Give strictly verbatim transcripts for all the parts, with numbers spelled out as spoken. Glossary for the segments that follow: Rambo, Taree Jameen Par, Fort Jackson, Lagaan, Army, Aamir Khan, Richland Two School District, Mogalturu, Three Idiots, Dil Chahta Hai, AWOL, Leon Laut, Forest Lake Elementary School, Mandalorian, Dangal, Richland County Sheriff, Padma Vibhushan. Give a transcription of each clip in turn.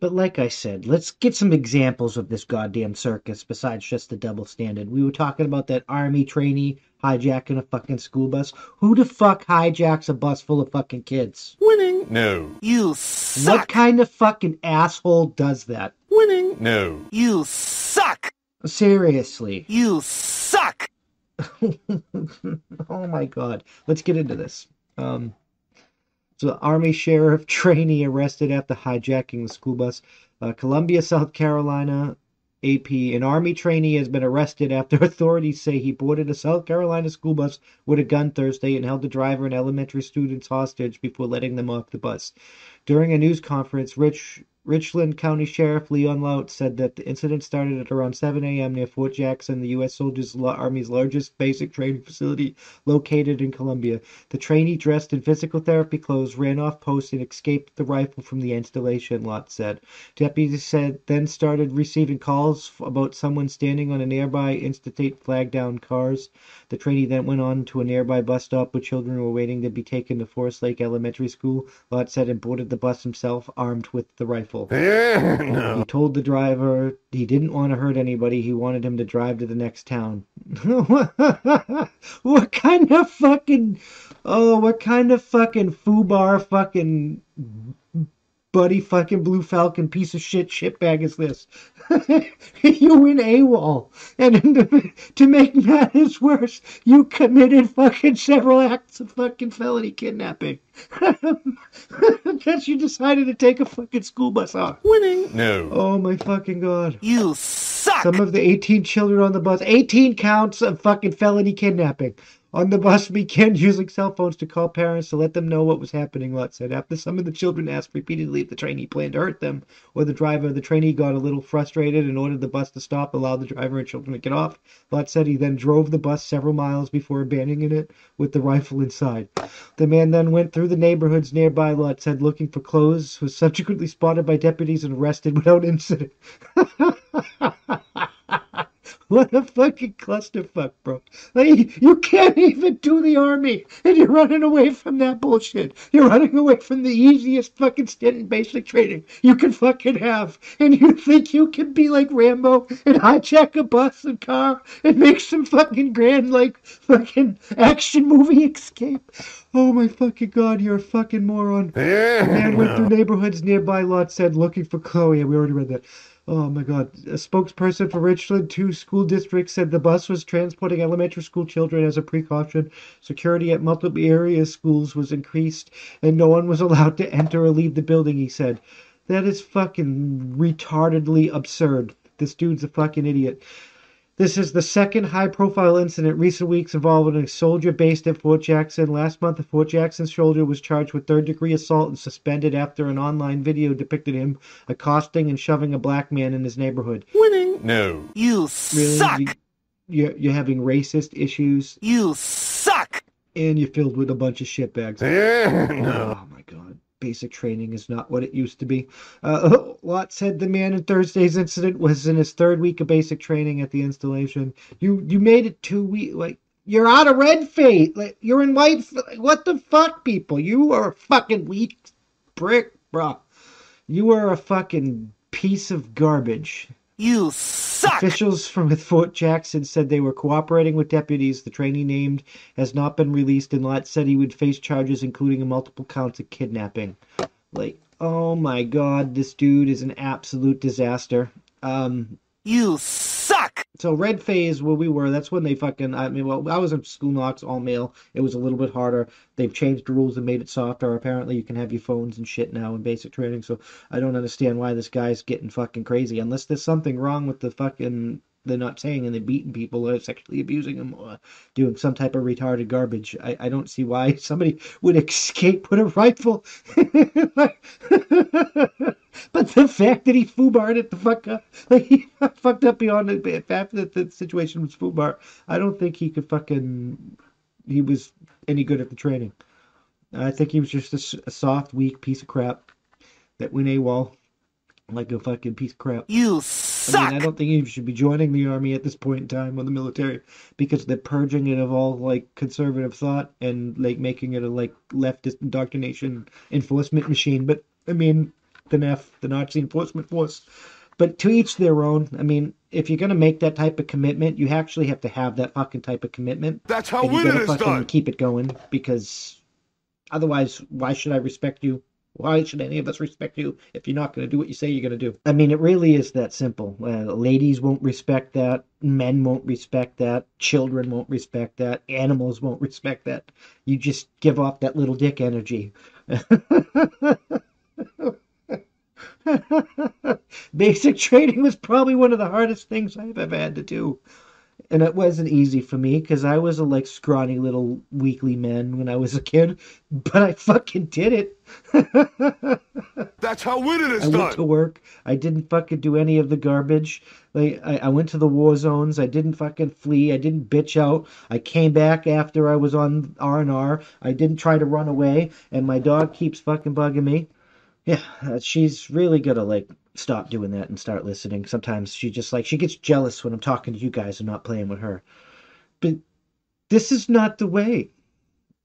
But like I said, let's get some examples of this goddamn circus besides just the double standard. We were talking about that army trainee hijacking a fucking school bus. Who the fuck hijacks a bus full of fucking kids? Winning. No. You suck. What kind of fucking asshole does that? Winning. No. You suck. Seriously. You suck. Oh my god. Let's get into this. Um... So, Army Sheriff trainee arrested after hijacking the school bus. Uh, Columbia, South Carolina, A P. An Army trainee has been arrested after authorities say he boarded a South Carolina school bus with a gun Thursday and held the driver and elementary students hostage before letting them off the bus. During a news conference, Rich... Richland County Sheriff Leon Laut said that the incident started at around seven a.m. near Fort Jackson, the U S Soldiers' Army's largest basic training facility located in Columbia. The trainee, dressed in physical therapy clothes, ran off post and escaped the rifle from the installation, Laut said. Deputies said then started receiving calls about someone standing on a nearby interstate flagged down cars. The trainee then went on to a nearby bus stop where children were waiting to be taken to Forest Lake Elementary School, Laut said, and boarded the bus himself, armed with the rifle. Yeah, no. He told the driver he didn't want to hurt anybody. He wanted him to drive to the next town. What kind of fucking... Oh, what kind of fucking foobar fucking... buddy fucking Blue Falcon piece of shit shitbag is this? You went AWOL. And to make matters worse, you committed fucking several acts of fucking felony kidnapping. Because you decided to take a fucking school bus off. Winning. No. Oh my fucking god. You suck. Some of the eighteen children on the bus. eighteen counts of fucking felony kidnapping. On the bus, began using cell phones to call parents to let them know what was happening, Lott said. After some of the children asked repeatedly if the trainee planned to hurt them or the driver, the trainee got a little frustrated and ordered the bus to stop, allowed the driver and children to get off. Lott said he then drove the bus several miles before abandoning it with the rifle inside. The man then went through the neighborhoods nearby, Lott said, looking for clothes, was subsequently spotted by deputies and arrested without incident. What a fucking clusterfuck, bro. Like, you can't even do the army, and you're running away from that bullshit. You're running away from the easiest fucking stint in basic training you can fucking have. And you think you can be like Rambo and hijack a bus and car and make some fucking grand, like, fucking action movie escape. Oh my fucking god, you're a fucking moron. Yeah. The man went through neighborhoods nearby, Lot said, looking for Chloe. Yeah, we already read that. Oh my god. A spokesperson for Richland Two School District said the bus was transporting elementary school children as a precaution. Security at multiple area schools was increased and no one was allowed to enter or leave the building, he said. That is fucking retardedly absurd. This dude's a fucking idiot. This is the second high-profile incident in recent weeks involving a soldier based at Fort Jackson. Last month, a Fort Jackson soldier was charged with third-degree assault and suspended after an online video depicted him accosting and shoving a black man in his neighborhood. Winning. No. You suck. Really? You're, you're having racist issues. You suck. And you're filled with a bunch of shitbags. Oh, my God. Basic training is not what it used to be. Uh, Lott said the man in Thursday's incident was in his third week of basic training at the installation. You you made it two weeks. Like, you're out of red fate. Like, you're in white. Like, what the fuck, people? You are a fucking weak brick, bro. You are a fucking piece of garbage. You suck! Officials from Fort Jackson said they were cooperating with deputies. The trainee named has not been released, and Lott said he would face charges including multiple counts of kidnapping. Like, oh my god, this dude is an absolute disaster. Um... You suck! So red phase, where we were, that's when they fucking, I mean, well, I was in school Knox, all male. It was a little bit harder. They've changed the rules and made it softer. Apparently you can have your phones and shit now in basic training, so I don't understand why this guy's getting fucking crazy. Unless there's something wrong with the fucking, they're not saying, and they're beating people or sexually abusing them or doing some type of retarded garbage. I, I don't see why somebody would escape with a rifle. But the fact that he foobarred it the fuck up, like he fucked up beyond it, after that the situation was foobar, I don't think he could fucking, he was any good at the training. I think he was just a, a soft, weak piece of crap that went AWOL like a fucking piece of crap. You suck! I mean, I don't think he should be joining the army at this point in time or the military because they're purging it of all, like, conservative thought and, like, making it a, like, leftist indoctrination enforcement machine. But, I mean... than F, the Nazi enforcement force. But to each their own. I mean, if you're going to make that type of commitment, you actually have to have that fucking type of commitment. That's how winning is done. Keep it going, because otherwise, why should I respect you? Why should any of us respect you if you're not going to do what you say you're going to do? I mean, it really is that simple. Uh, ladies won't respect that. Men won't respect that. Children won't respect that. Animals won't respect that. You just give off that little dick energy. Basic training was probably one of the hardest things I've ever had to do. And it wasn't easy for me, because I was a, like, scrawny little weakly man when I was a kid. But I fucking did it. That's how winning is done. I went to work. I didn't fucking do any of the garbage. Like, I, I went to the war zones. I didn't fucking flee. I didn't bitch out. I came back after I was on R and R. I didn't try to run away. And my dog keeps fucking bugging me. Yeah, she's really gonna, like, stop doing that and start listening. Sometimes she just, like, she gets jealous when I'm talking to you guys and not playing with her. But this is not the way.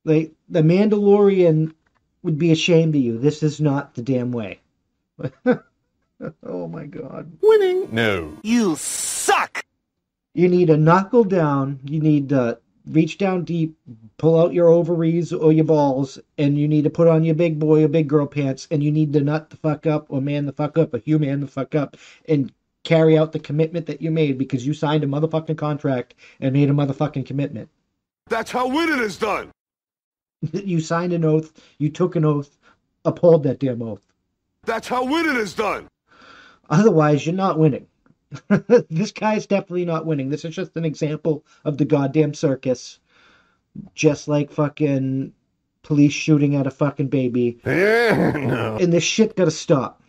Like, the Mandalorian would be ashamed of you. This is not the damn way. Oh my god. Winning? No. You suck! You need to knuckle down. You need to reach down deep, pull out your ovaries or your balls, and you need to put on your big boy or big girl pants, and you need to nut the fuck up or man the fuck up or you man the fuck up and carry out the commitment that you made, because you signed a motherfucking contract and made a motherfucking commitment. That's how winning is done. You signed an oath, you took an oath, uphold that damn oath. That's how winning is done. Otherwise, you're not winning. This guy is definitely not winning. This is just an example of the goddamn circus. Just like fucking police shooting at a fucking baby. Yeah, no. And this shit gotta stop.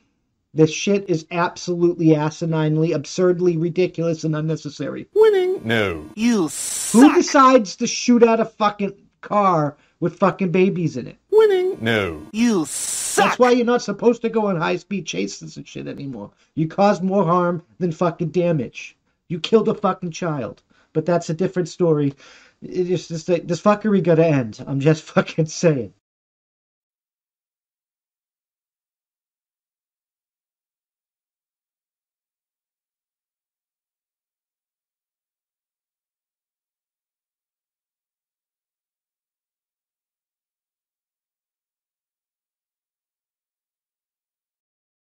This shit is absolutely asininely, absurdly ridiculous and unnecessary. Winning? No. You suck. Who decides to shoot at a fucking car with fucking babies in it? Winning? No. You suck. That's why you're not supposed to go on high-speed chases and shit anymore. You caused more harm than fucking damage. You killed a fucking child. But that's a different story. It's just like, this fuckery gotta end. I'm just fucking saying.